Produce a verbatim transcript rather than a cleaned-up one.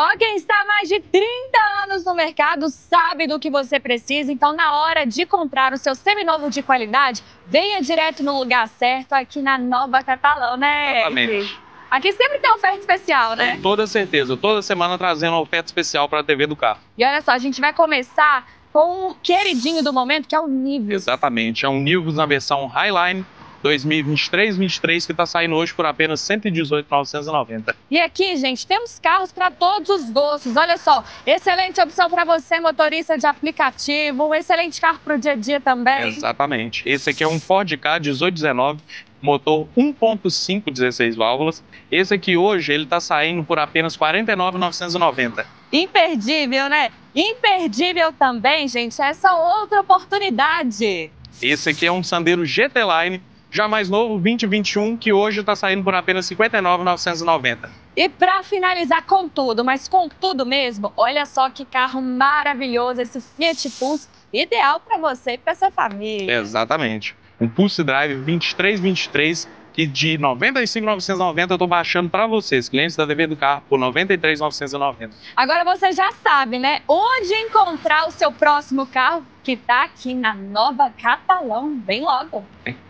Só quem está há mais de trinta anos no mercado sabe do que você precisa, então na hora de comprar o seu seminovo de qualidade, venha direto no lugar certo aqui na Nova Catalão, né? Exatamente. Aqui sempre tem oferta especial, né? Com toda certeza, toda semana trazendo uma oferta especial para a T V do Carro. E olha só, a gente vai começar com o queridinho do momento, que é o Nivus. Exatamente, é um Nivus na versão Highline dois mil e vinte e três, vinte e três, que está saindo hoje por apenas cento e dezoito mil novecentos e noventa. E aqui, gente, temos carros para todos os gostos. Olha só, excelente opção para você, motorista de aplicativo, um excelente carro para o dia a dia também. Exatamente. Esse aqui é um Ford Ka dezoito dezenove, motor um ponto cinco, dezesseis válvulas. Esse aqui hoje, ele está saindo por apenas quarenta e nove mil novecentos e noventa. Imperdível, né? Imperdível também, gente, essa outra oportunidade. Esse aqui é um Sandero G T Line, já mais novo, vinte e vinte e um, que hoje está saindo por apenas cinquenta e nove mil novecentos e noventa. E para finalizar com tudo, mas com tudo mesmo, olha só que carro maravilhoso, esse Fiat Pulse, ideal para você e para sua família. Exatamente. Um Pulse Drive vinte e três vinte e três, que de noventa e cinco mil novecentos e noventa eu estou baixando para vocês, clientes da T V do Carro, por noventa e três mil novecentos e noventa. Agora você já sabe, né? Onde encontrar o seu próximo carro, que está aqui na Nova Catalão, bem logo. É.